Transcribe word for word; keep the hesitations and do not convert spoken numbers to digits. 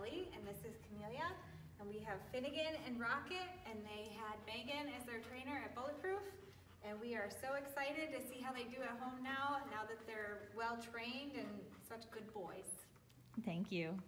Ellie, and this is Camelia. And we have Finnegan and Rocket, and they had Megan as their trainer at Bulletproof. And we are so excited to see how they do at home now, now that they're well trained and such good boys. Thank you.